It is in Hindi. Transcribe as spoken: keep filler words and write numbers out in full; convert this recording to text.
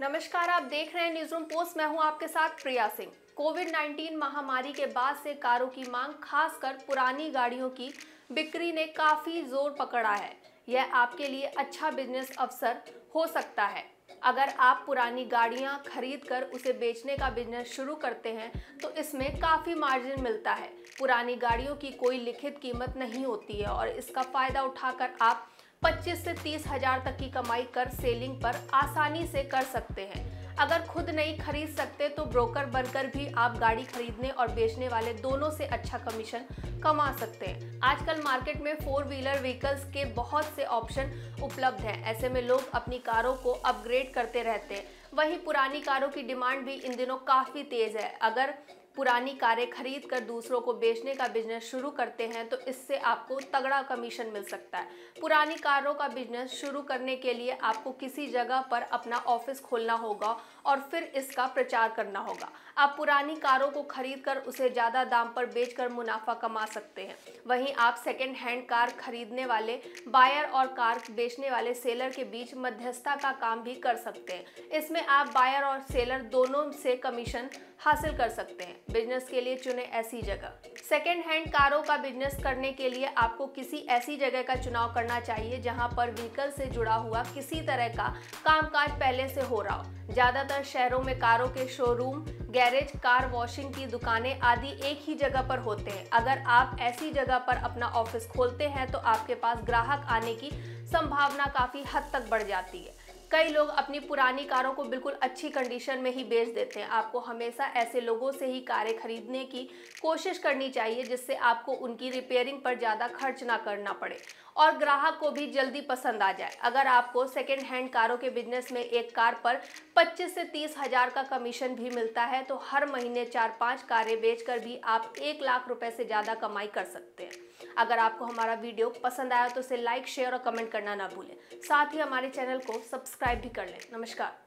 नमस्कार, आप देख रहे हैं न्यूज़रूम पोस्ट। मैं हूं आपके साथ प्रिया सिंह। कोविड नाइन्टीन महामारी के बाद से कारों की मांग, खासकर पुरानी गाड़ियों की बिक्री ने काफ़ी जोर पकड़ा है। यह आपके लिए अच्छा बिजनेस अवसर हो सकता है। अगर आप पुरानी गाड़ियां खरीदकर उसे बेचने का बिजनेस शुरू करते हैं तो इसमें काफ़ी मार्जिन मिलता है। पुरानी गाड़ियों की कोई लिखित कीमत नहीं होती है और इसका फ़ायदा उठाकर आप पच्चीस से तीस हजार तक की कमाई कर सेलिंग पर आसानी से कर सकते हैं। अगर खुद नहीं खरीद सकते तो ब्रोकर बनकर भी आप गाड़ी खरीदने और बेचने वाले दोनों से अच्छा कमीशन कमा सकते हैं। आजकल मार्केट में फोर व्हीलर व्हीकल्स के बहुत से ऑप्शन उपलब्ध हैं। ऐसे में लोग अपनी कारों को अपग्रेड करते रहते हैं। वहीं पुरानी कारों की डिमांड भी इन दिनों काफ़ी तेज़ है। अगर पुरानी कारें खरीद कर दूसरों को बेचने का बिजनेस शुरू करते हैं तो इससे आपको तगड़ा कमीशन मिल सकता है। पुरानी कारों का बिजनेस शुरू करने के लिए आपको किसी जगह पर अपना ऑफिस खोलना होगा और फिर इसका प्रचार करना होगा। आप पुरानी कारों को खरीद कर उसे ज़्यादा दाम पर बेचकर मुनाफा कमा सकते हैं। वहीं आप सेकेंड हैंड कार खरीदने वाले बायर और कार बेचने वाले सेलर के बीच मध्यस्थता का काम भी कर सकते हैं। इसमें आप बायर और सेलर दोनों से कमीशन हासिल कर सकते हैं। बिजनेस के लिए चुने ऐसी जगह। सेकेंड हैंड कारों का बिजनेस करने के लिए आपको किसी ऐसी जगह का चुनाव करना चाहिए जहां पर व्हीकल से जुड़ा हुआ किसी तरह का कामकाज पहले से हो रहा हो। ज़्यादातर शहरों में कारों के शोरूम, गैरेज, कार वॉशिंग की दुकानें आदि एक ही जगह पर होते हैं। अगर आप ऐसी जगह पर अपना ऑफिस खोलते हैं तो आपके पास ग्राहक आने की संभावना काफ़ी हद तक बढ़ जाती है। कई लोग अपनी पुरानी कारों को बिल्कुल अच्छी कंडीशन में ही बेच देते हैं। आपको हमेशा ऐसे लोगों से ही कारें खरीदने की कोशिश करनी चाहिए जिससे आपको उनकी रिपेयरिंग पर ज़्यादा खर्च ना करना पड़े और ग्राहक को भी जल्दी पसंद आ जाए। अगर आपको सेकेंड हैंड कारों के बिजनेस में एक कार पर पच्चीस से तीस हज़ार का कमीशन भी मिलता है तो हर महीने चार पाँच कारें बेचकर भी आप एक लाख रुपये से ज़्यादा कमाई कर सकते हैं। अगर आपको हमारा वीडियो पसंद आया तो इसे लाइक, शेयर और कमेंट करना ना भूलें। साथ ही हमारे चैनल को सब्सक्राइब भी कर लें। नमस्कार।